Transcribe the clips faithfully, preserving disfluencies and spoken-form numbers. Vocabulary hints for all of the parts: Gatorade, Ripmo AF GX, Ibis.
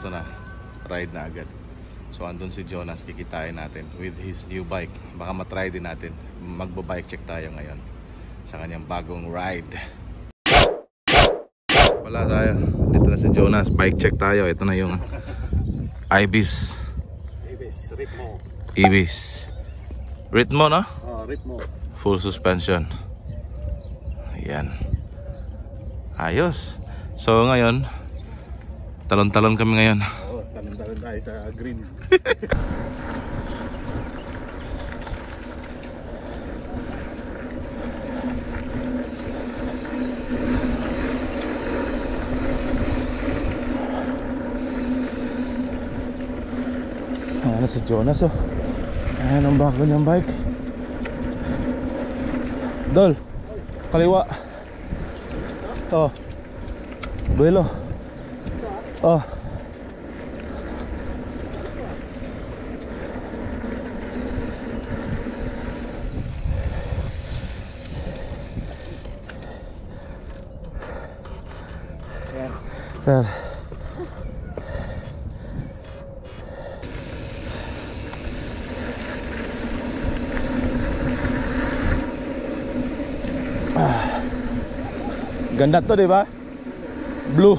sana ride na agad. So andun si Jonas, kikitain natin with his new bike. Baka matry din natin. Magbabike check tayo ngayon sa kanyang bagong ride. Wala tayo. Dito na si Jonas, bike check tayo. Ito na yung Ibis. Ibis, Ripmo. Ibis. Ripmo, no? Oh, Ripmo. Full suspension. Ayan. Ayos. So ngayon, talon-talon kami ngayon. Talon-talon tayo sa green. Ano si Jonas, oh. Ayan ang bago niyang bike. Dol, kaliwa. Oh, duelo. Oh, sir. Ganda to, di ba? Blue.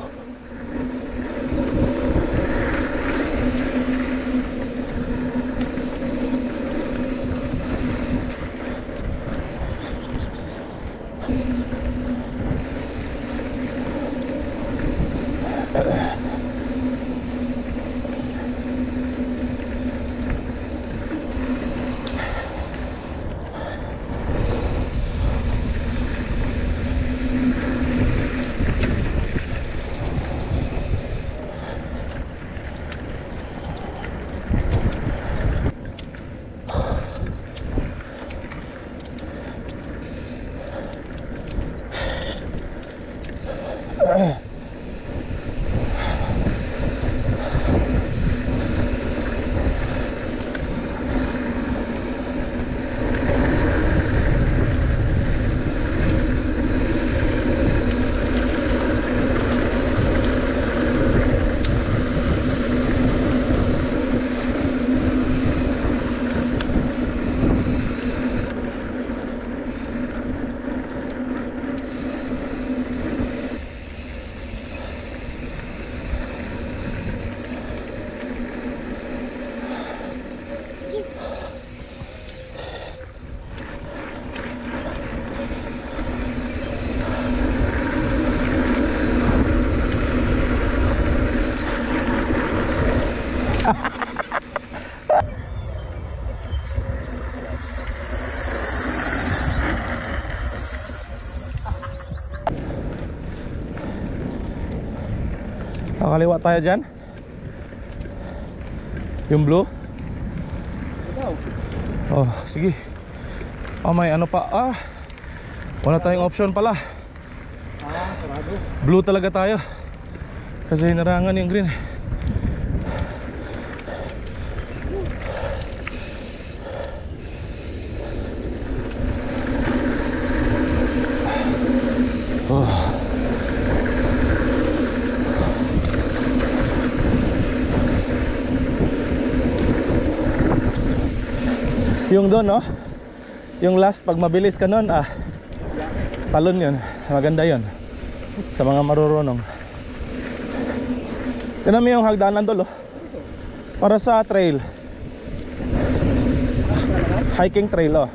Kaliwa tayo dyan. Yung blue. Oh, sige. Oh, may ano pa. Ah, wala tayong option pala. Blue talaga tayo. Kasi hinarangan yung green. Oh, yung doon, no? Yung last, pag mabilis ka nun, ah, talon yun. Maganda yun sa mga marurunong. Tinan mo yung hagdanan doon, oh, para sa trail, hiking trail, oh.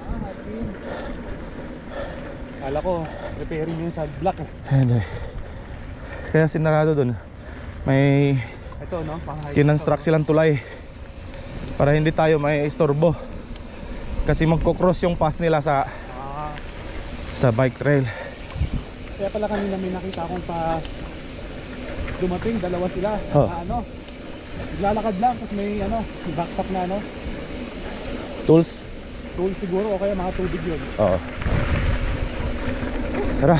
Kala ko repairing yung sand block, eh. Hindi, kaya sinarado doon. May ito, no? Kinonstruct silang tulay para hindi tayo may istorbo. Kasi magkocross yung path nila sa ah. sa bike trail. Kaya pala kanina may nakita akong pa dumating, dalawa sila. Oh. Na, ano, lalakad lang kasi may ano, backpack na ano. Tools? Tools siguro o kaya mga tubig yun. Oo. Tara.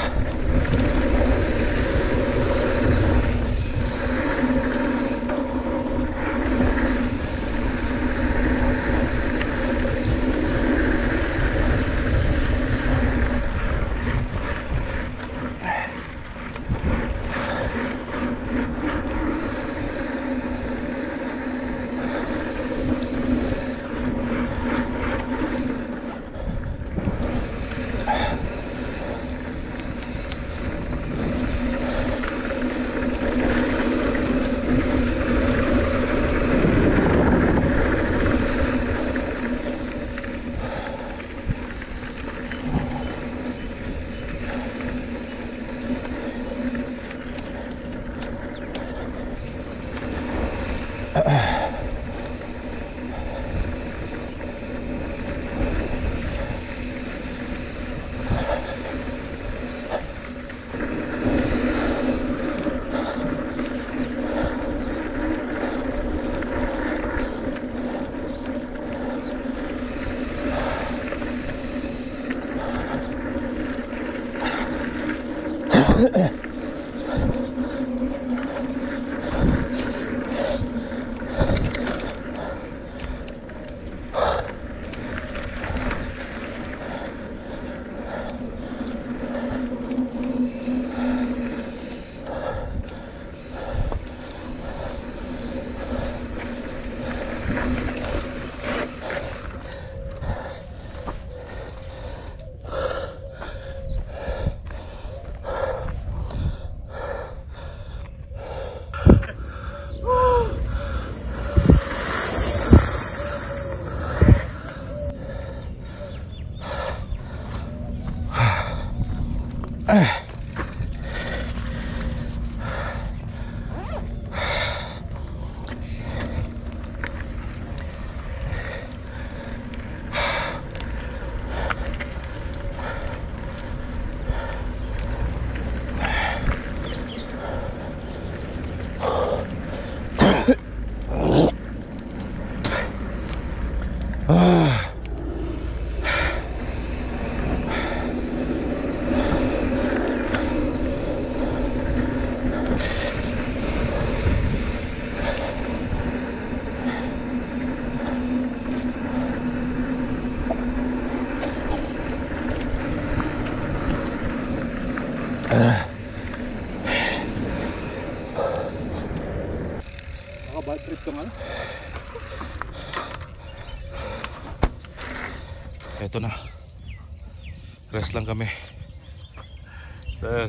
Ito na, rest lang kami, sir.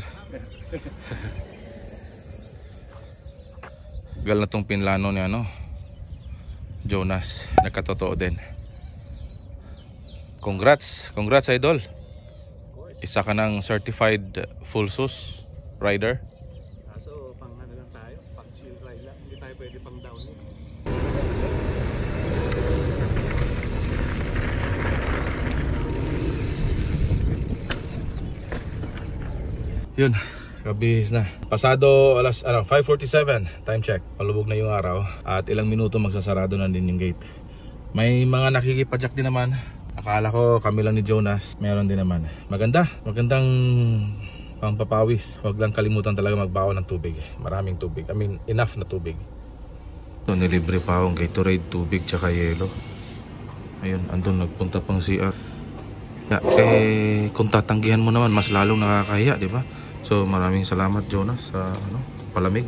Gal na tong pinlano ni ano Jonas, nakatotoo din. Congrats, congrats idol, isa ka ng certified full sus rider. Kaso pang ano lang tayo, pang chill ride lang, hindi tayo pwede pang down. Yun, kabihis na. Pasado alas ano, five forty-seven, time check. Palubog na yung araw at ilang minuto magsasarado na din yung gate. May mga nakikipadyak din naman. Akala ko kami lang ni Jonas, meron din naman. Maganda, magandang pampapawis. Huwag lang kalimutan talaga magbaon ng tubig. Maraming tubig, I mean enough na tubig. So, nilibre pa akong Gatorade, tubig, tsaka yelo. Ayun, andun nagpunta pang C R. Ya, eh, kung tatanggihan mo naman, mas lalong nakakahiya, di ba? So maraming salamat Jonas sa ano, palamig.